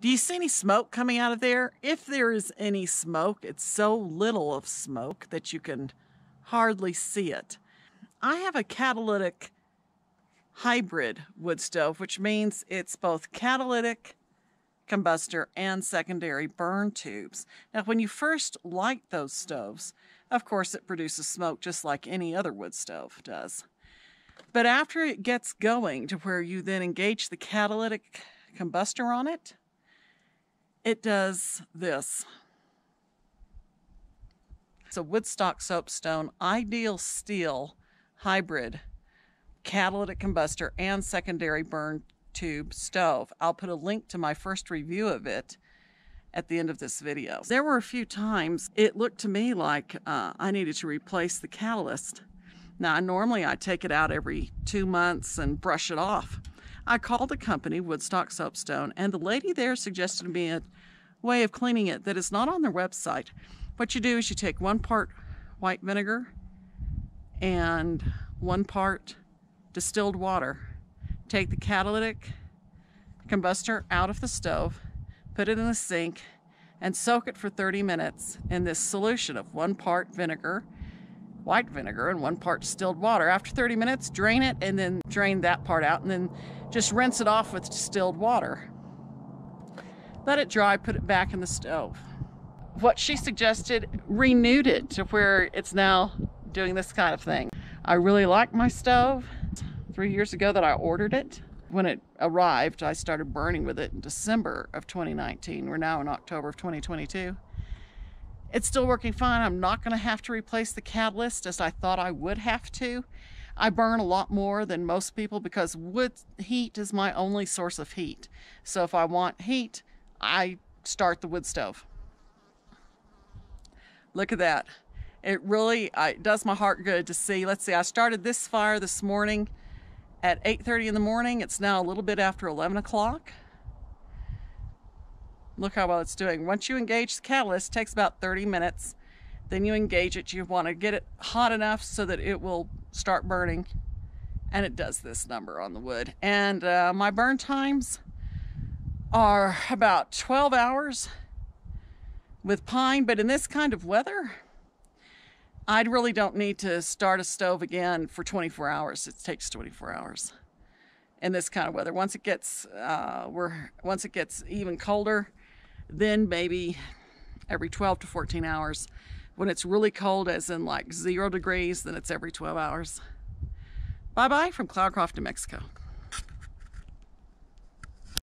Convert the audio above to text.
Do you see any smoke coming out of there? If there is any smoke, it's so little of smoke that you can hardly see it. I have a catalytic hybrid wood stove, which means it's both catalytic combustor and secondary burn tubes. Now, when you first light those stoves, of course, it produces smoke just like any other wood stove does. But after it gets going to where you then engage the catalytic combustor on it, it does this. It's a Woodstock Soapstone Ideal Steel Hybrid Catalytic Combustor and Secondary Burn Tube Stove. I'll put a link to my first review of it at the end of this video. There were a few times it looked to me like I needed to replace the catalyst. Now, normally I take it out every 2 months and brush it off. I called the company, Woodstock Soapstone, and the lady there suggested to me a way of cleaning it that is not on their website. What you do is you take 1 part white vinegar and 1 part distilled water. Take the catalytic combustor out of the stove, put it in the sink, and soak it for 30 minutes in this solution of 1 part vinegar, white vinegar, and 1 part distilled water. After 30 minutes, drain it and then drain that part out and then just rinse it off with distilled water. Let it dry, put it back in the stove. What she suggested renewed it to where it's now doing this kind of thing. I really like my stove. 3 years ago that I ordered it. When it arrived, I started burning with it in December of 2019. We're now in October of 2022. It's still working fine. I'm not going to have to replace the catalyst as I thought I would have to. I burn a lot more than most people because wood heat is my only source of heat. So if I want heat, I start the wood stove. Look at that. It really does my heart good to see. Let's see, I started this fire this morning at 8:30 in the morning. It's now a little bit after 11 o'clock. Look how well it's doing. Once you engage the catalyst, it takes about 30 minutes. Then you engage it. You want to get it hot enough so that it will start burning. And it does this number on the wood. And my burn times are about 12 hours with pine. But in this kind of weather, I really don't need to start a stove again for 24 hours. It takes 24 hours. In this kind of weather, once it gets even colder, then maybe every 12 to 14 hours. When it's really cold, as in like 0 degrees, then it's every 12 hours. Bye-bye from Cloudcroft, New Mexico.